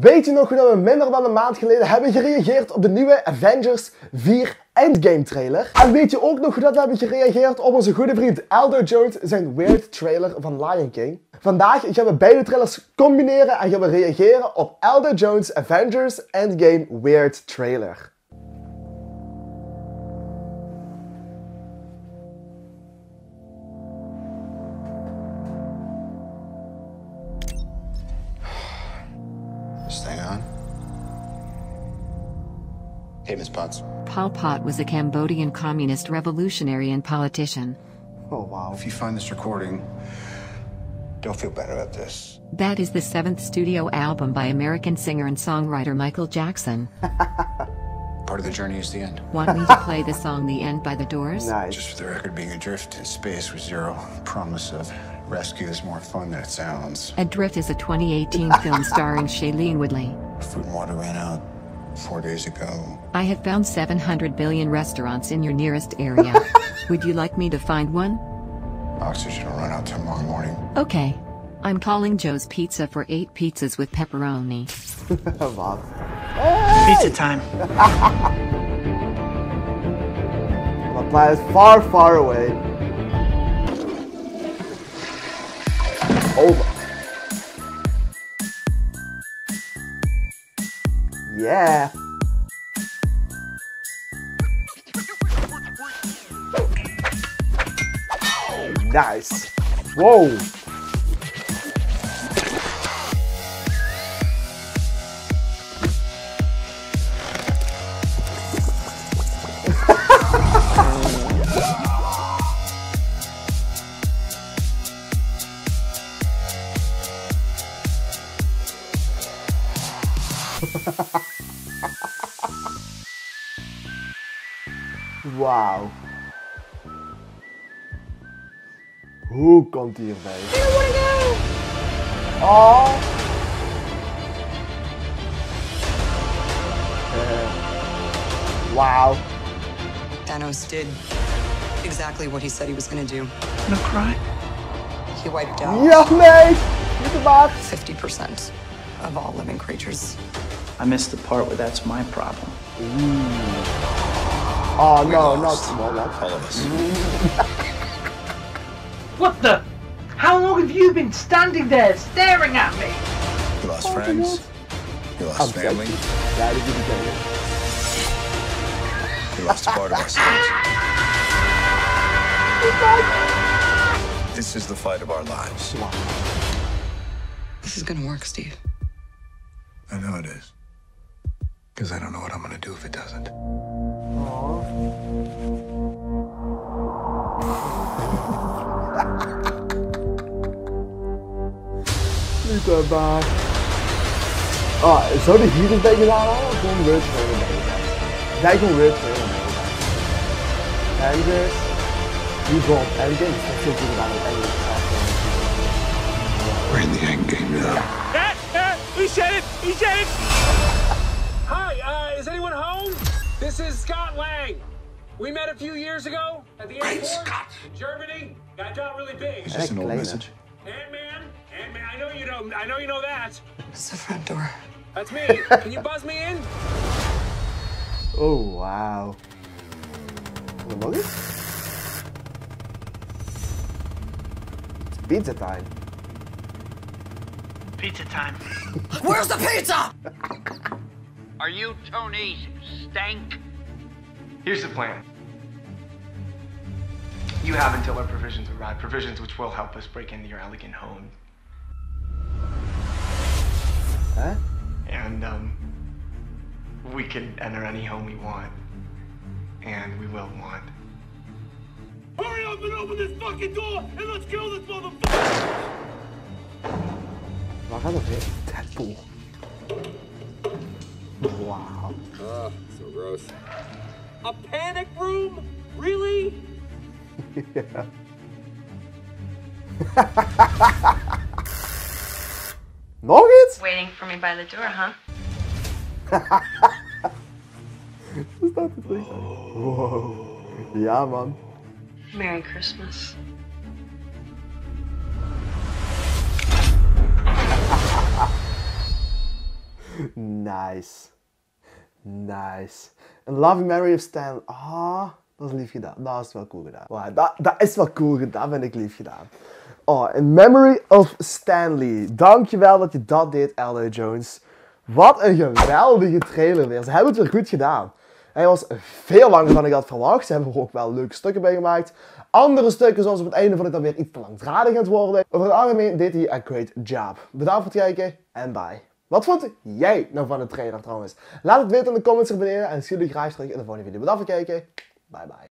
Weet je nog hoe we minder dan een maand geleden hebben gereageerd op de nieuwe Avengers 4 Endgame trailer? En weet je ook nog hoe we hebben gereageerd op onze goede vriend Aldo Jones zijn weird trailer van Lion King? Vandaag gaan we beide trailers combineren en gaan we reageren op Aldo Jones' Avengers Endgame weird trailer. Hey, Miss Potts. Pol Pot was a Cambodian communist revolutionary and politician. Oh, wow. If you find this recording, don't feel bad about this. That is the 7th studio album by American singer and songwriter Michael Jackson. Part of the journey is the end. Want me to play the song The End by The Doors? Nice. Just for the record, being adrift in space with zero promise of rescue is more fun than it sounds. Adrift is a 2018 film starring Shailene Woodley. Food and water ran out 4 days ago. I have found 700 billion restaurants in your nearest area. Would you like me to find one? Oxygen will run out tomorrow morning. Okay. I'm calling Joe's Pizza for 8 pizzas with pepperoni. Wow. Hey! Pizza time. My planet is far, far away. Over. Yeah. Nice. Whoa. Wauw. Hoe komt hij hierbij? I don't want to go. Oh. Wow. Thanos did exactly what he said he was going to do. No cry. He wiped out. Yeah, mate. You're the boss. 50% of all living creatures. I missed the part where that's my problem. Ooh. Oh, we no, lost. Not tomorrow. All of us. What the? How long have you been standing there staring at me? You lost friends. You lost family. You lost a part of ourselves. This is the fight of our lives. This is gonna work, Steve. I know it is. Because I don't know what I'm gonna do if it doesn't. Niet waar. Ah, zou de heat een beetje lager halen of gewoon weer trainen bij je? Zij gewoon weer trainen bij je. En dus, die gewoon endgame is echt heel goed gedaan met endgame. We're in the endgame now. We said it! We said it! Hi, is anyone home? This is Scott Lang. We met a few years ago at the airport in Germany. I got really big. Is this an old message? Ant-Man, I know you know that. It's the front door. That's me. Can you buzz me in? Oh, wow. Look. It's pizza time. Pizza time. Where's the pizza? Are you Tony's stank? Here's the plan. You have until our provisions arrive, provisions which will help us break into your elegant home. Huh? And, we can enter any home we want. And we will want. Hurry up and open this fucking door and let's kill this motherfucker! What kind of hit? Deadpool. Wow. Ugh, so gross. A panic room? Really? Yeah. Nuggets? Waiting for me by the door, huh? Is that the thing? Whoa. Yeah, man. Merry Christmas. Nice. Nice. En Loving Memory of Stan. Ah, dat is lief gedaan. Dat is wel cool gedaan. Wow, dat is wel cool gedaan. Dat vind ik lief gedaan. Oh, In Memory of Stanley. Dankjewel dat je dat deed, Aldo Jones. Wat een geweldige trailer weer. Ze hebben het weer goed gedaan. Hij was veel langer dan ik had verwacht. Ze hebben er ook wel leuke stukken bij gemaakt. Andere stukken, zoals op het einde, vond ik dan weer iets te langdradig aan het worden. Over het algemeen deed hij een great job. Bedankt voor het kijken en bye. Wat vond jij nou van de trailer trouwens? Laat het weten in de comments hier beneden en zie jullie graag terug in de volgende video. Bedankt voor het kijken. Bye bye.